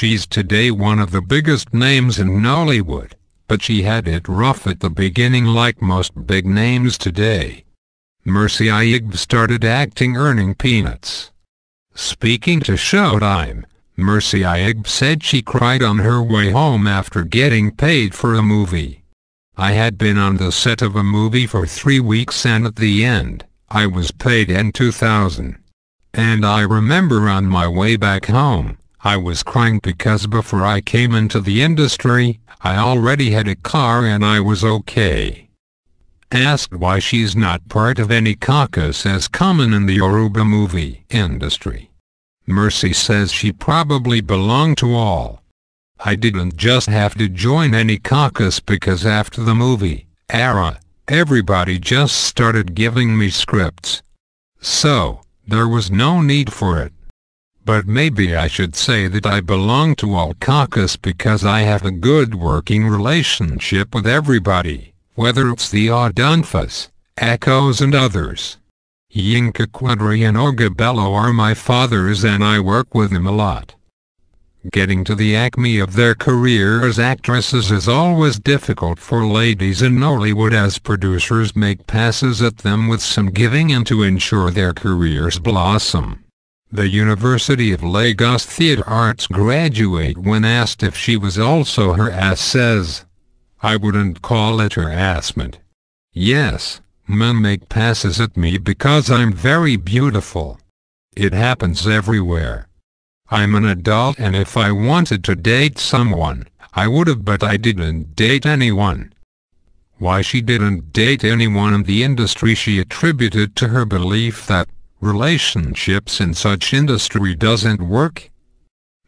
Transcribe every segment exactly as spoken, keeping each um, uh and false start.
She's today one of the biggest names in Nollywood, but she had it rough at the beginning like most big names today. Mercy Aigbe started acting earning peanuts. Speaking to Showtime, Mercy Aigbe said she cried on her way home after getting paid for a movie. "I had been on the set of a movie for three weeks and at the end, I was paid N two thousand. And I remember on my way back home, I was crying because before I came into the industry, I already had a car and I was okay." Asked why she's not part of any caucus as common in the Yoruba movie industry, Mercy says she probably belonged to all. "I didn't just have to join any caucus because after the movie era, everybody just started giving me scripts. So, there was no need for it. But maybe I should say that I belong to all caucus because I have a good working relationship with everybody, whether it's the Odunfas, Akos and others. Yinka Quadri and Oga Bello are my fathers and I work with them a lot." Getting to the acme of their career as actresses is always difficult for ladies in Nollywood as producers make passes at them with some giving in to ensure their careers blossom. The University of Lagos theater arts graduate, when asked if she was also harassed, says, "I wouldn't call it harassment. Yes, men make passes at me because I'm very beautiful. It happens everywhere. I'm an adult and if I wanted to date someone, I would've, but I didn't date anyone." Why she didn't date anyone in the industry she attributed to her belief that relationships in such industry doesn't work.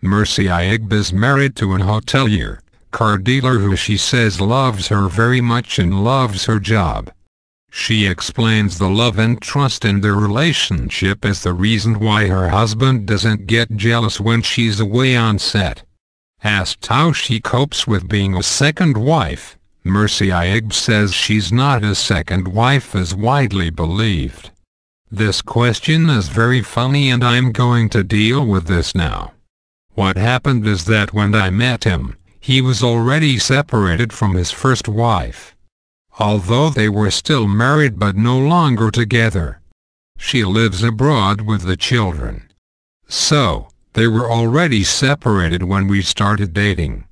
Mercy Aigbe is married to an hotelier, car dealer who she says loves her very much and loves her job. She explains the love and trust in their relationship as the reason why her husband doesn't get jealous when she's away on set. Asked how she copes with being a second wife, Mercy Aigbe says she's not a second wife as widely believed. "This question is very funny and I'm going to deal with this now. What happened is that when I met him, he was already separated from his first wife. Although they were still married but no longer together. She lives abroad with the children. So, they were already separated when we started dating.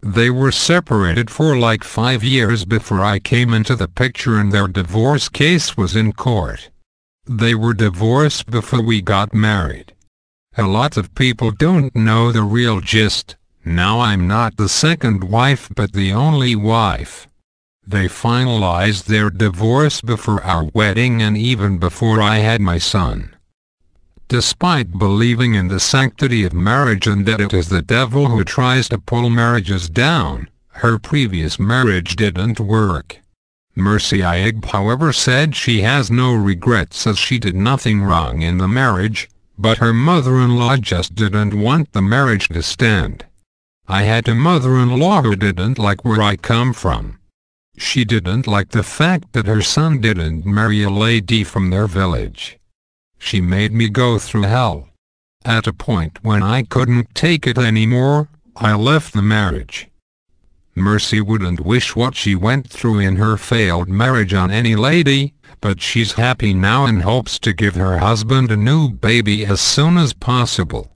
They were separated for like five years before I came into the picture and their divorce case was in court. They were divorced before we got married. A lot of people don't know the real gist. Now I'm not the second wife but the only wife. They finalized their divorce before our wedding and even before I had my son." Despite believing in the sanctity of marriage and that it is the devil who tries to pull marriages down, her previous marriage didn't work. Mercy Aigbe, however, said she has no regrets as she did nothing wrong in the marriage, but her mother-in-law just didn't want the marriage to stand. "I had a mother-in-law who didn't like where I come from. She didn't like the fact that her son didn't marry a lady from their village. She made me go through hell. At a point when I couldn't take it anymore, I left the marriage." Mercy wouldn't wish what she went through in her failed marriage on any lady, but she's happy now and hopes to give her husband a new baby as soon as possible.